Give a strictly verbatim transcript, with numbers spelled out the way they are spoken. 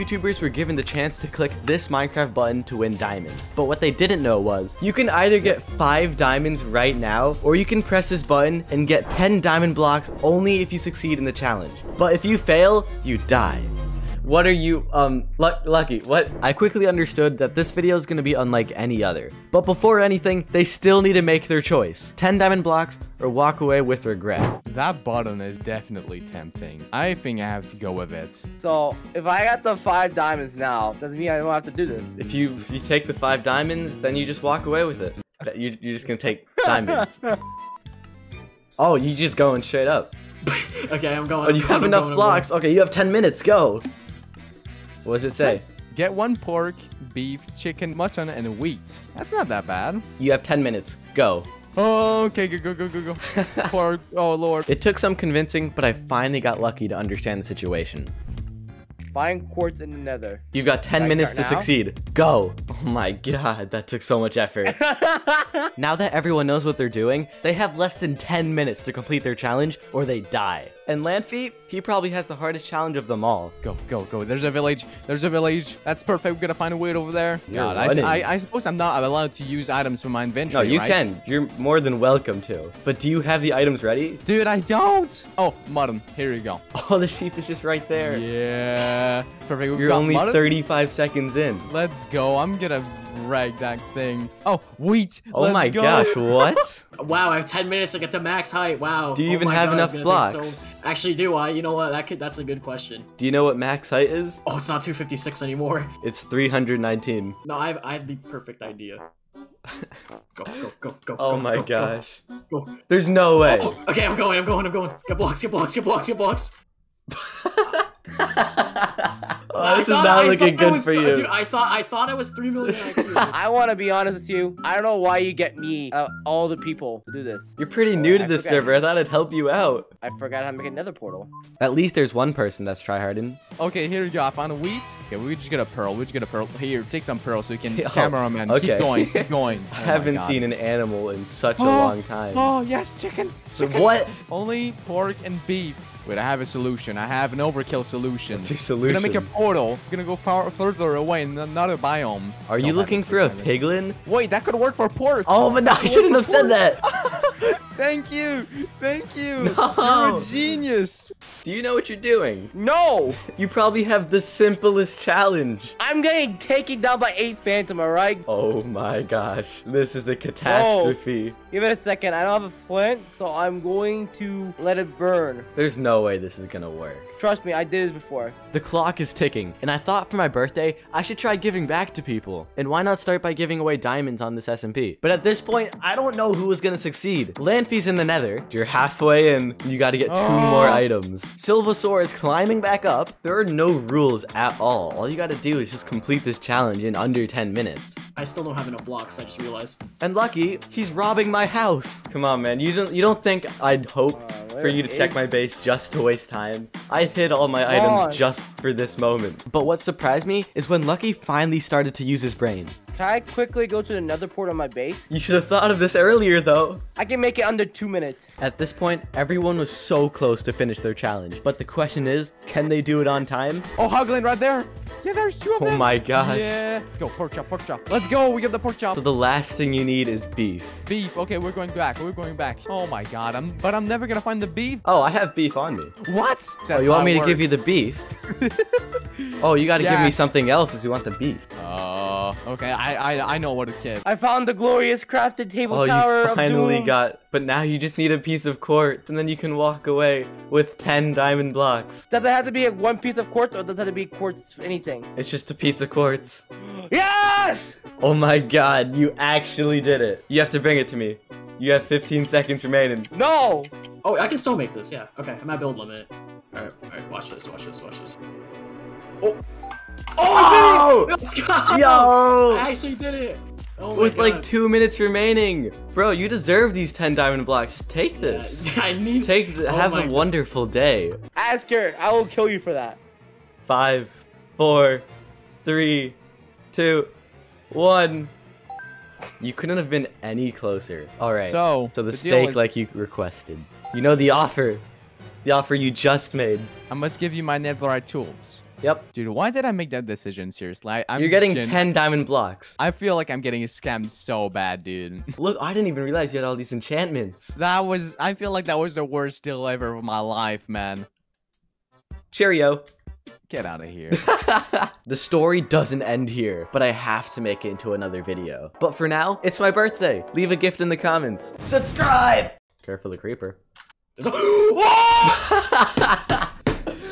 YouTubers were given the chance to click this Minecraft button to win diamonds, but what they didn't know was you can either get five diamonds right now, or you can press this button and get ten diamond blocks only if you succeed in the challenge. But if you fail, you die. What are you, um, luck lucky, what? I quickly understood that this video is gonna be unlike any other. But before anything, they still need to make their choice. ten diamond blocks or walk away with regret. That button is definitely tempting. I think I have to go with it. So, if I got the five diamonds now, doesn't mean I don't have to do this. If you, if you take the five diamonds, then you just walk away with it. You're, you're just gonna take diamonds. Oh, you just going straight up. Okay, I'm going. Oh, you have I'm enough blocks. Okay, you have ten minutes, go. What does it say? Get one pork, beef, chicken, mutton, and wheat. That's not that bad. You have ten minutes. Go. Oh, okay, go, go, go, go, go. Pork. Oh, Lord. It took some convincing, but I finally got lucky to understand the situation. Find quartz in the nether. You've got ten minutes to succeed. Go. Oh my god, that took so much effort. Now that everyone knows what they're doing, they have less than ten minutes to complete their challenge or they die. And Lanfeet, he probably has the hardest challenge of them all. Go, go, go. There's a village. There's a village. That's perfect. We're going to find a way over there. God, I, I, I suppose I'm not allowed to use items from my inventory, No, you right? can. You're more than welcome to. But do you have the items ready? Dude, I don't. Oh, mutton. Here you go. Oh, the sheep is just right there. Yeah. Perfect. We've You're got only mutton. thirty-five seconds in. Let's go. I'm going to rag that thing. Oh, wheat. Oh Let's my go. gosh, what? Wow, I have ten minutes to get to max height. Wow. Do you oh even have God, enough blocks? So... Actually, do I? You know what? That could, that's a good question. Do you know what max height is? Oh, it's not two fifty-six anymore. It's three hundred nineteen. No, I have, I have the perfect idea. Go, go, go, go. Oh go, my go, gosh. Go, go. There's no way. Oh, oh, okay, I'm going, I'm going, I'm going. Get blocks, get blocks, get blocks, get blocks. Oh, this is not looking good for you. Dude, I thought I thought I was three million. I want to be honest with you. I don't know why you get me, uh, all the people, to do this. You're pretty new to this server. I thought it'd help you out. I forgot how to make another portal. At least there's one person that's tryhardened. Okay, here we go. I found a wheat. Okay, we just get a pearl. We just get a pearl. Here, take some pearls so you can. Oh, cameraman, okay. Keep going. Keep going. Oh, I haven't seen an animal in such oh, a long time. Oh yes, chicken. chicken. So what? Only pork and beef. Wait, I have a solution. I have an overkill solution. What's your solution? We're gonna make a portal. We're gonna go far further away in another biome. Are so you looking for a piglin? Wait, that could work for pork. Oh, but no, I shouldn't have said that. Thank you. Thank you. No. You're a genius. Do you know what you're doing? No. You probably have the simplest challenge. I'm gonna take it down by eight phantom, all right? Oh my gosh. This is a catastrophe. Oh, give it a second. I don't have a flint, so I'm going to let it burn. There's no No way this is gonna work. Trust me, I did this before. The clock is ticking, and I thought for my birthday, I should try giving back to people. And why not start by giving away diamonds on this S M P? But at this point, I don't know who is gonna succeed. Lanfeet's in the nether. You're halfway in. You gotta get two oh. more items. Silvasaur is climbing back up. There are no rules at all. All you gotta do is just complete this challenge in under ten minutes. I still don't have enough blocks, I just realized. And Lucky, he's robbing my house. Come on, man. You don't, you don't think I'd hope uh, for you to is? check my base just to waste time? I hid all my Come items on. just for this moment. But what surprised me is when Lucky finally started to use his brain. Can I quickly go to another port on my base? You should have thought of this earlier, though. I can make it under two minutes. At this point, everyone was so close to finish their challenge. But the question is, can they do it on time? Oh, Hoglin right there. Yeah, there's two of them. Oh my gosh. Yeah. Go, pork chop, pork chop. Let's go. We get the pork chop. So the last thing you need is beef. Beef. Okay, we're going back. We're going back. Oh my god. I'm, but I'm never going to find the beef. Oh, I have beef on me. What? That's oh, you want me works. to give you the beef? Oh, you got to yeah. give me something else if you want the beef. Oh, uh, okay. I, I I know what it is. I found the glorious crafted table oh, tower you finally of doom. got. But now you just need a piece of quartz, and then you can walk away with ten diamond blocks. Does it have to be a one piece of quartz, or does it have to be quartz anything? It's just a piece of quartz. Yes! Oh my god, you actually did it. You have to bring it to me. You have fifteen seconds remaining. No! Oh, I can still make this, yeah. Okay, I'm at build limit. Alright, alright, watch this, watch this, watch this. Oh! Oh, I did it! Let's go! Yo! I actually did it! Oh With God. like two minutes remaining, bro, you deserve these ten diamond blocks. Just take this. Yeah, I need. Take. The, oh have a God. wonderful day. Asker, I will kill you for that. Five. Four, three, two, one. You couldn't have been any closer. All right. So, so the, the steak, is... like you requested. You know the offer, the offer you just made. I must give you my netherite tools. Yep. Dude, why did I make that decision? Seriously, I'm you're getting ten diamond blocks. I feel like I'm getting scammed so bad, dude. Look, I didn't even realize you had all these enchantments. That was, I feel like that was the worst deal ever of my life, man. Cheerio. Get out of here. The story doesn't end here, but I have to make it into another video. But for now, it's my birthday. Leave a gift in the comments. Subscribe! Careful, the creeper.